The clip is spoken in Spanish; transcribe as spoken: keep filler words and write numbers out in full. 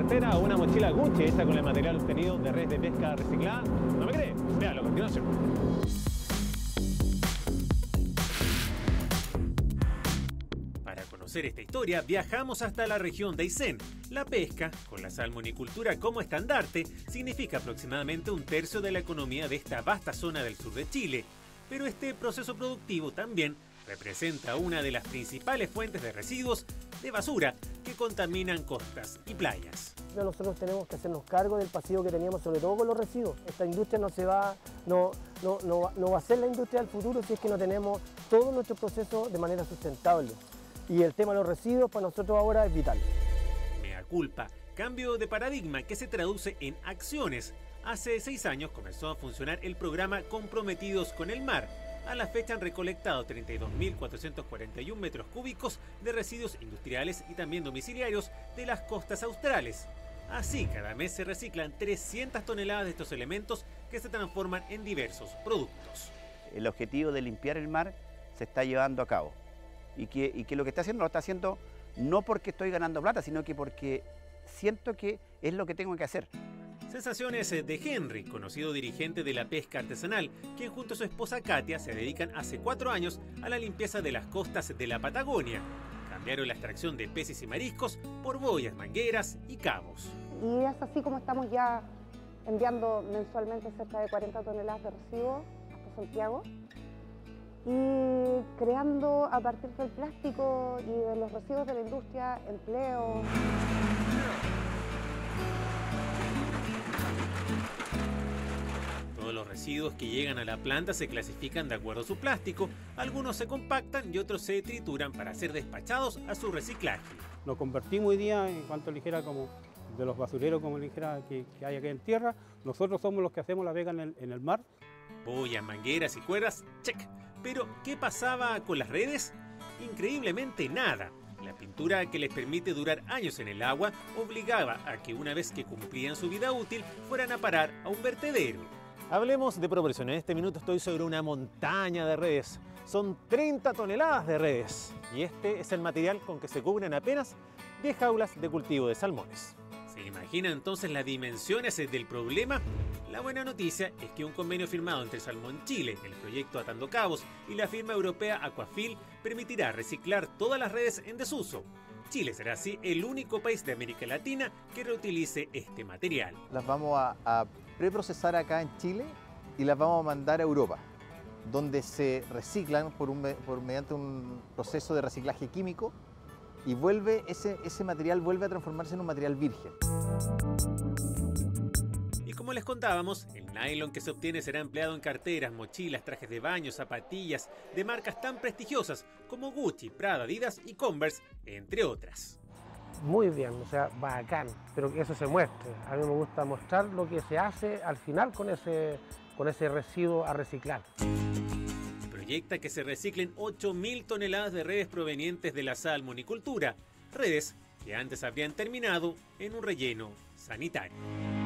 cartera o una mochila Gucci hecha con el material obtenido de redes de pesca reciclada? ¿No me crees? Véalo a continuación. Para conocer esta historia, viajamos hasta la región de Aysén. La pesca, con la salmonicultura como estandarte, significa aproximadamente un tercio de la economía de esta vasta zona del sur de Chile. Pero este proceso productivo también representa una de las principales fuentes de residuos de basura que contaminan costas y playas. Nosotros tenemos que hacernos cargo del pasivo que teníamos, sobre todo con los residuos. Esta industria no, se va, no, no, no, no va a ser la industria del futuro si es que no tenemos todo nuestro proceso de manera sustentable. Y el tema de los residuos para nosotros ahora es vital. Mea culpa, cambio de paradigma que se traduce en acciones. Hace seis años comenzó a funcionar el programa Comprometidos con el Mar. A la fecha han recolectado treinta y dos mil cuatrocientos cuarenta y uno metros cúbicos de residuos industriales y también domiciliarios de las costas australes. Así, cada mes se reciclan trescientas toneladas de estos elementos que se transforman en diversos productos. El objetivo de limpiar el mar se está llevando a cabo. Y que, y que lo que está haciendo, lo está haciendo no porque estoy ganando plata, sino que porque siento que es lo que tengo que hacer. Sensaciones de Henry, conocido dirigente de la pesca artesanal, quien junto a su esposa Katia se dedican hace cuatro años a la limpieza de las costas de la Patagonia. Cambiaron la extracción de peces y mariscos por boyas, mangueras y cabos. Y es así como estamos ya enviando mensualmente cerca de cuarenta toneladas de residuos hasta Santiago y creando a partir del plástico y de los residuos de la industria empleo. Los residuos que llegan a la planta se clasifican de acuerdo a su plástico, algunos se compactan y otros se trituran para ser despachados a su reciclaje. Nos convertimos hoy día en cuanto ligera como de los basureros como ligera que, que hay aquí en tierra, nosotros somos los que hacemos la vega en el, en el mar. Boyas, mangueras y cuerdas, check. Pero ¿qué pasaba con las redes? Increíblemente nada. La pintura que les permite durar años en el agua obligaba a que una vez que cumplían su vida útil fueran a parar a un vertedero. Hablemos de proporciones. En este minuto estoy sobre una montaña de redes. Son treinta toneladas de redes. Y este es el material con que se cubren apenas diez jaulas de cultivo de salmones. ¿Se imagina entonces las dimensiones del problema? La buena noticia es que un convenio firmado entre Salmón Chile, el proyecto Atando Cabos y la firma europea Aquafil permitirá reciclar todas las redes en desuso. Chile será así el único país de América Latina que reutilice este material. Las vamos a, a preprocesar acá en Chile y las vamos a mandar a Europa, donde se reciclan por un, por, mediante un proceso de reciclaje químico y vuelve ese, ese material vuelve a transformarse en un material virgen. Y como les contábamos, el nylon que se obtiene será empleado en carteras, mochilas, trajes de baño, zapatillas de marcas tan prestigiosas como Gucci, Prada, Adidas y Converse, entre otras. Muy bien, o sea, bacán, pero que eso se muestre. A mí me gusta mostrar lo que se hace al final con ese, con ese residuo a reciclar. Se proyecta que se reciclen ocho mil toneladas de redes provenientes de la salmonicultura, redes que antes habrían terminado en un relleno sanitario.